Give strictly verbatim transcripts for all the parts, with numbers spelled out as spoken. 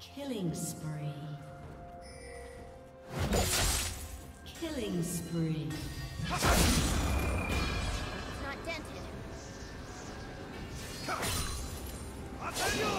Killing spree. Killing spree. It's not dented. Attention!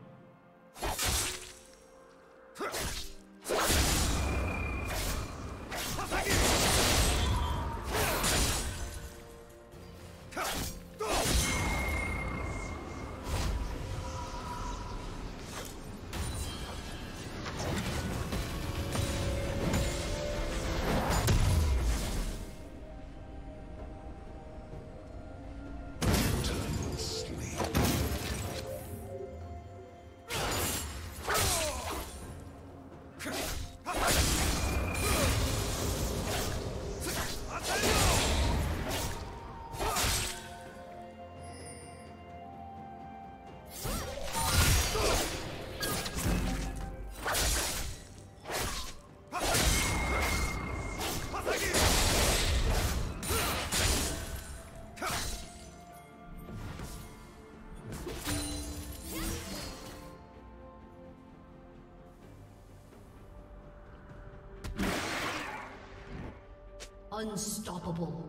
Unstoppable.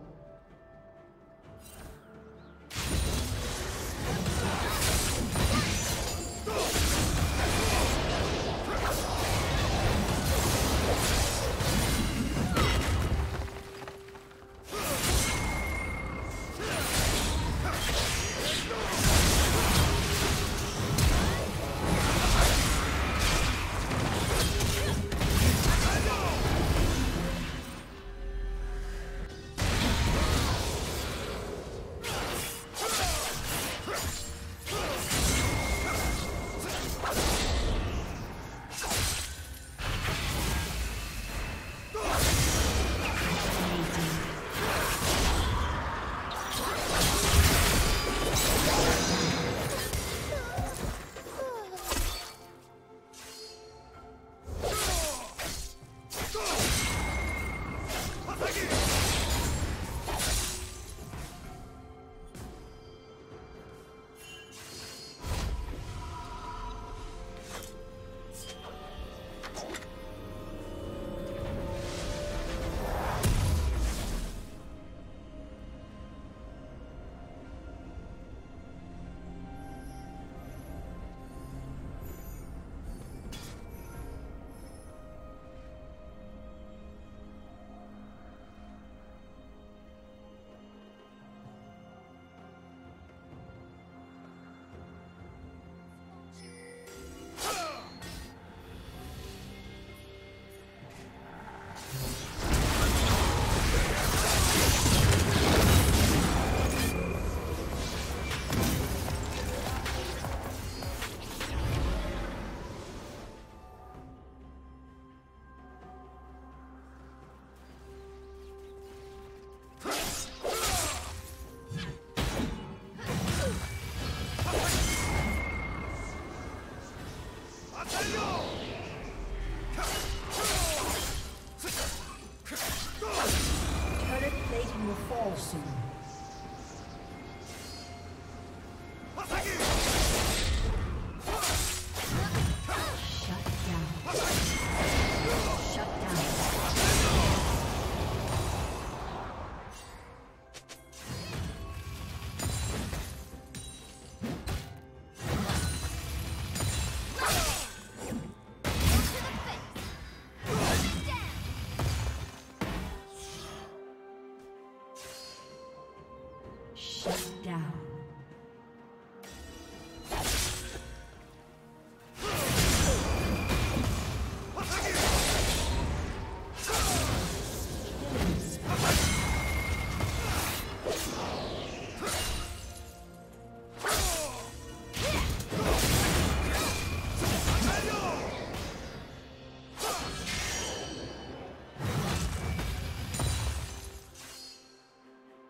Turret plate Carlson.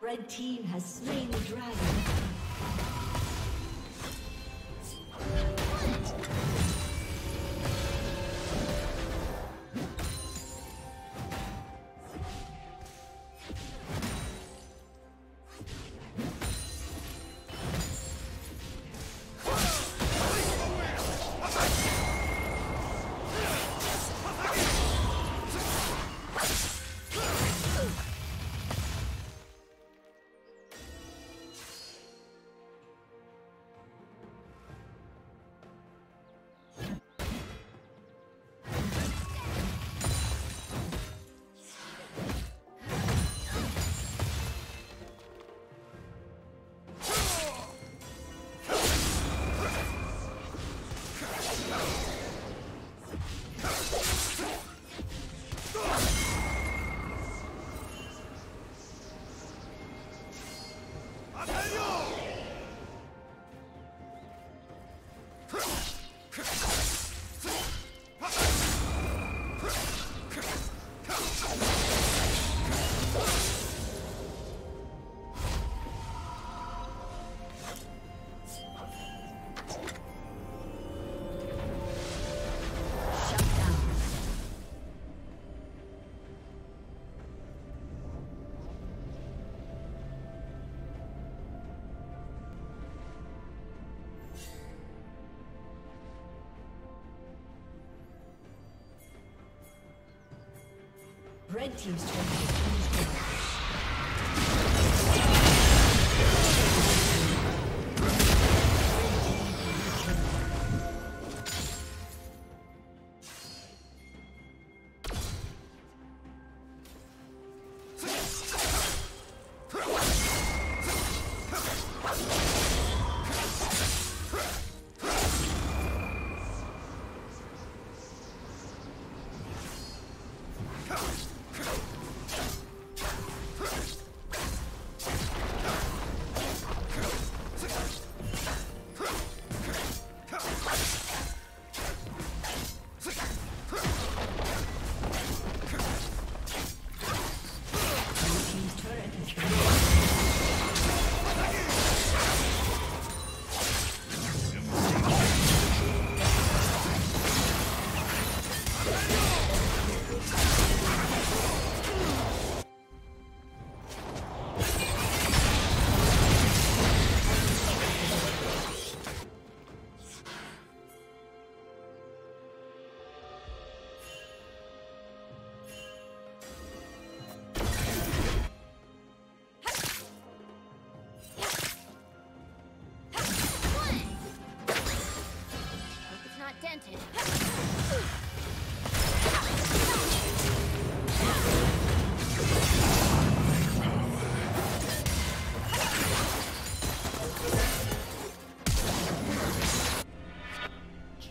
The team has slain the dragon. Red team's turn to finish.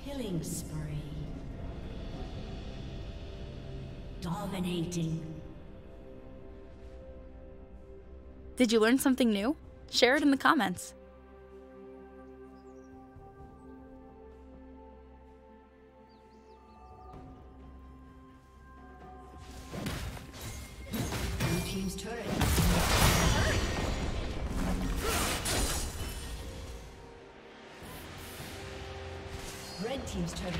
Killing spree. Dominating. Did you learn something new? Share it in the comments. Red team's turn to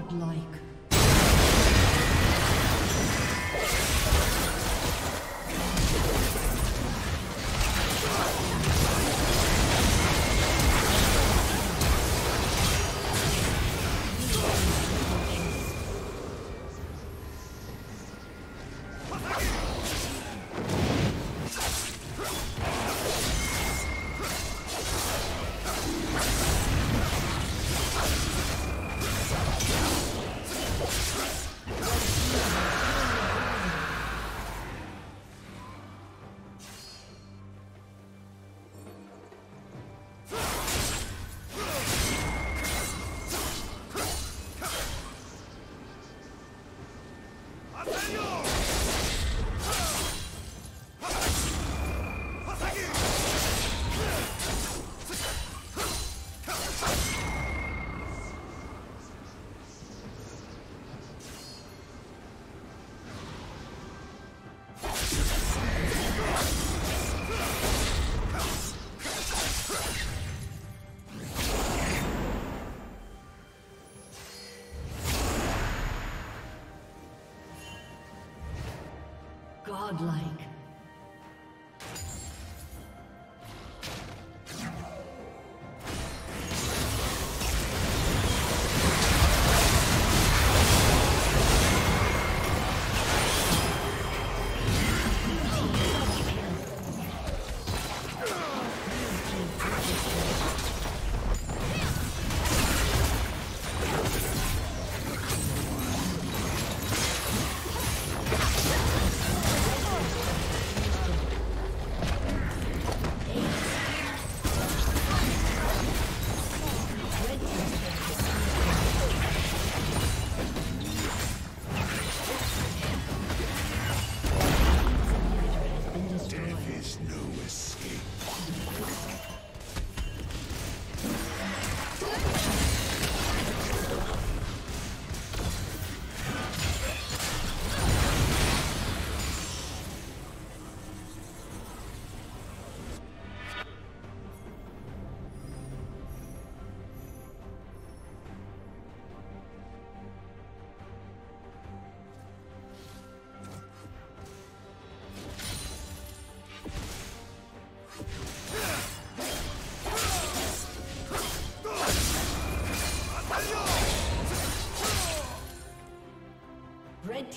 godlike. Godlike. Red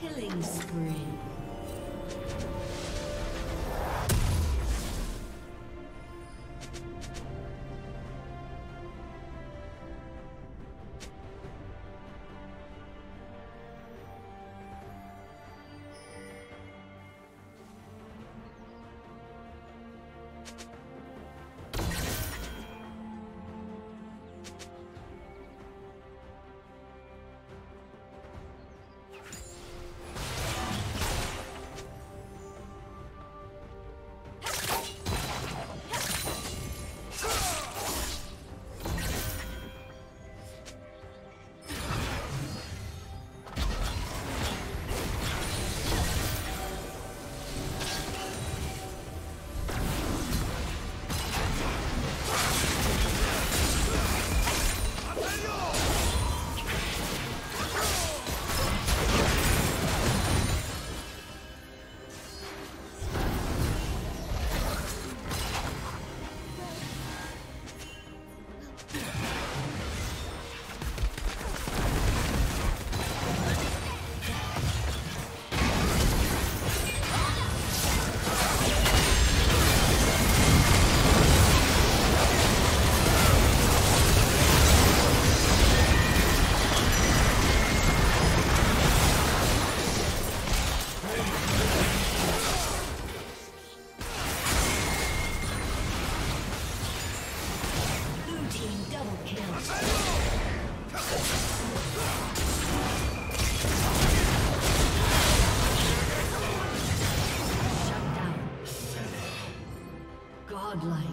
Killing spree. Godlike.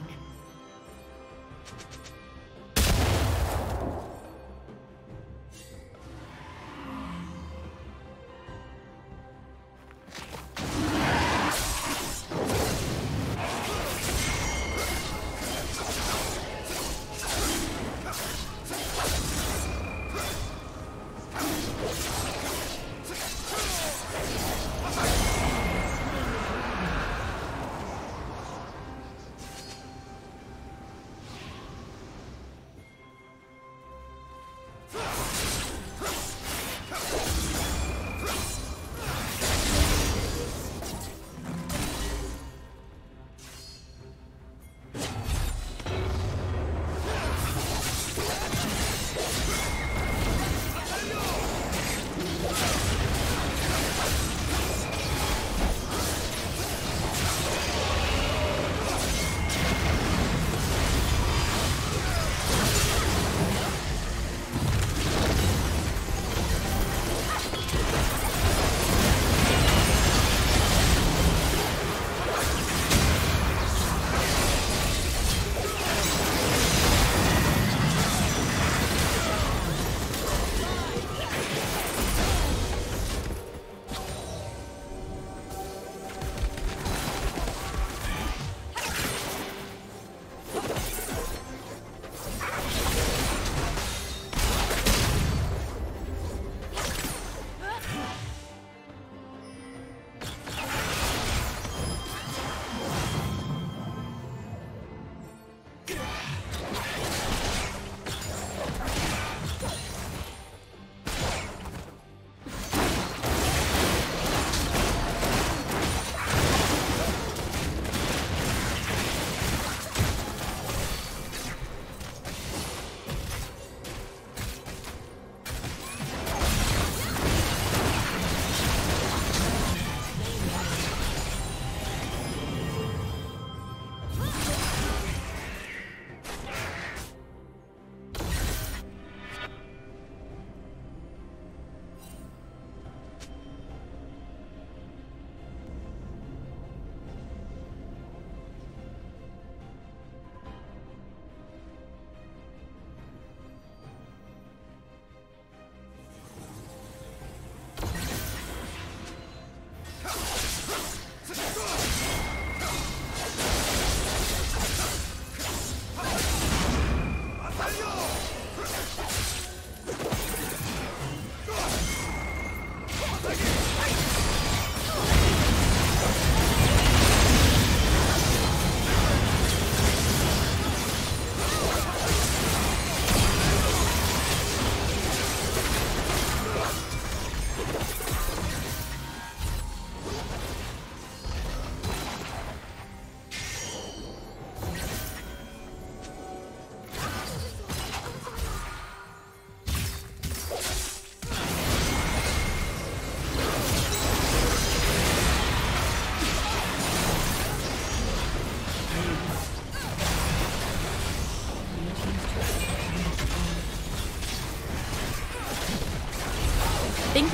Thank